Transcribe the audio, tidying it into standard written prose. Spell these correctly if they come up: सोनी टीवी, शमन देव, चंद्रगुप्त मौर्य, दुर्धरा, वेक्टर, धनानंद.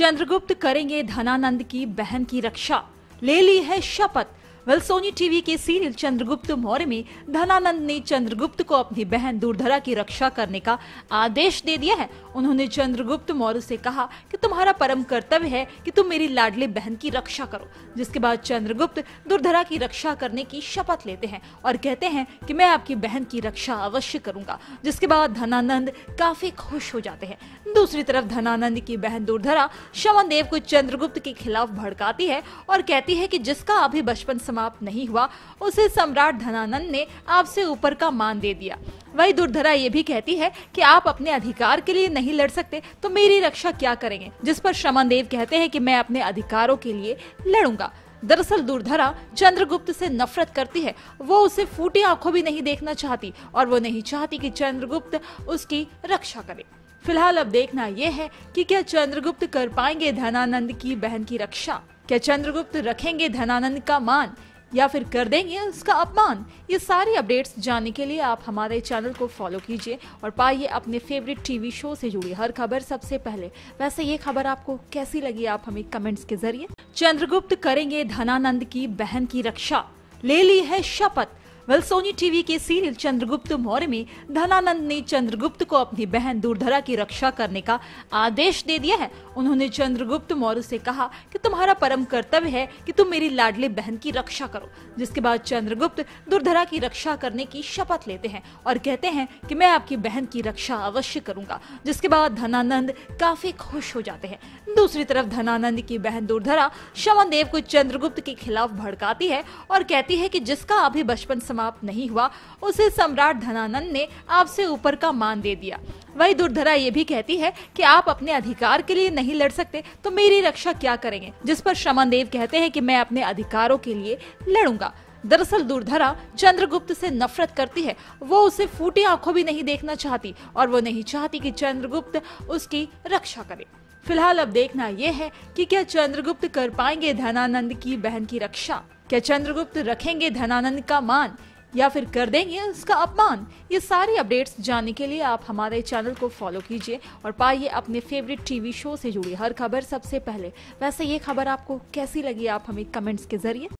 चंद्रगुप्त करेंगे धनानंद की बहन की रक्षा, ले ली है शपथ। सोनी टीवी के सीरियल चंद्रगुप्त मौर्य में धनानंद ने चंद्रगुप्त को अपनी बहन दुर्धरा की रक्षा करने का आदेश दे दिया है। उन्होंने चंद्रगुप्त मौर्य से कहा कि तुम्हारा परम कर्तव्य है कि तुम मेरी लाडली बहन की रक्षा करो। जिसके बाद चंद्रगुप्त दुर्धरा की रक्षा करने की शपथ लेते हैं और कहते हैं कि मैं आपकी बहन की रक्षा अवश्य करूंगा। जिसके बाद धनानंद काफी खुश हो जाते हैं। दूसरी तरफ धनानंद की बहन दुर्धरा शमन देव को चंद्रगुप्त के खिलाफ भड़काती है और कहती है कि जिसका अभी बचपन समाप्त नहीं हुआ उसे सम्राट धनानंद ने आपसे ऊपर का मान दे दिया। वही दुर्धरा ये भी कहती है कि आप अपने अधिकार के लिए नहीं लड़ सकते तो मेरी रक्षा क्या करेंगे। जिस पर शमन देव कहते हैं कि मैं अपने अधिकारों के लिए लड़ूंगा। दरअसल दुर्धरा चंद्रगुप्त से नफरत करती है, वो उसे फूटी आंखों भी नहीं देखना चाहती और वो नहीं चाहती कि चंद्रगुप्त उसकी रक्षा करे। फिलहाल अब देखना यह है कि क्या चंद्रगुप्त कर पाएंगे धनानंद की बहन की रक्षा, क्या चंद्रगुप्त रखेंगे धनानंद का मान या फिर कर देंगे उसका अपमान। ये सारी अपडेट्स जानने के लिए आप हमारे चैनल को फॉलो कीजिए और पाइए अपने फेवरेट टीवी शो से जुड़ी हर खबर सबसे पहले। वैसे ये खबर आपको कैसी लगी आप हमें कमेंट्स के जरिए। चंद्रगुप्त करेंगे धनानंद की बहन की रक्षा, ले ली है शपथ। सोनी टीवी के सीरियल चंद्रगुप्त मौर्य में धनानंद ने चंद्रगुप्त को अपनी बहन दुर्धरा की रक्षा करने का आदेश दे दिया है। उन्होंने चंद्रगुप्त मौर्य से कहा कि तुम्हारा परम कर्तव्य है कि तुम मेरी लाडली बहन की रक्षा करो। जिसके बाद चंद्रगुप्त दुर्धरा की रक्षा करने की शपथ लेते हैं और कहते हैं कि मैं आपकी बहन की रक्षा अवश्य करूंगा। जिसके बाद धनानंद काफी खुश हो जाते हैं। दूसरी तरफ धनानंद की बहन दुर्धरा शमन देव को चंद्रगुप्त के खिलाफ भड़काती है और कहती है कि जिसका अभी बचपन समाप्त नहीं हुआ उसे सम्राट धनानंद ने आपसे ऊपर का मान दे दिया। वही दुर्धरा ये भी कहती है कि आप अपने अधिकार के लिए नहीं लड़ सकते तो मेरी रक्षा क्या करेंगे। जिस पर शमन देव कहते हैं कि मैं अपने अधिकारों के लिए लड़ूंगा। दरअसल दुर्धरा चंद्रगुप्त से नफरत करती है, वो उसे फूटी आंखों भी नहीं देखना चाहती और वो नहीं चाहती कि चंद्रगुप्त उसकी रक्षा करे। फिलहाल अब देखना यह है कि क्या चंद्रगुप्त कर पाएंगे धनानंद की बहन की रक्षा, क्या चंद्रगुप्त रखेंगे धनानंद का मान या फिर कर देंगे उसका अपमान। ये सारी अपडेट्स जानने के लिए आप हमारे चैनल को फॉलो कीजिए और पाइए अपने फेवरेट टीवी शो से जुड़ी हर खबर सबसे पहले। वैसे ये खबर आपको कैसी लगी आप हमें कमेंट्स के जरिए।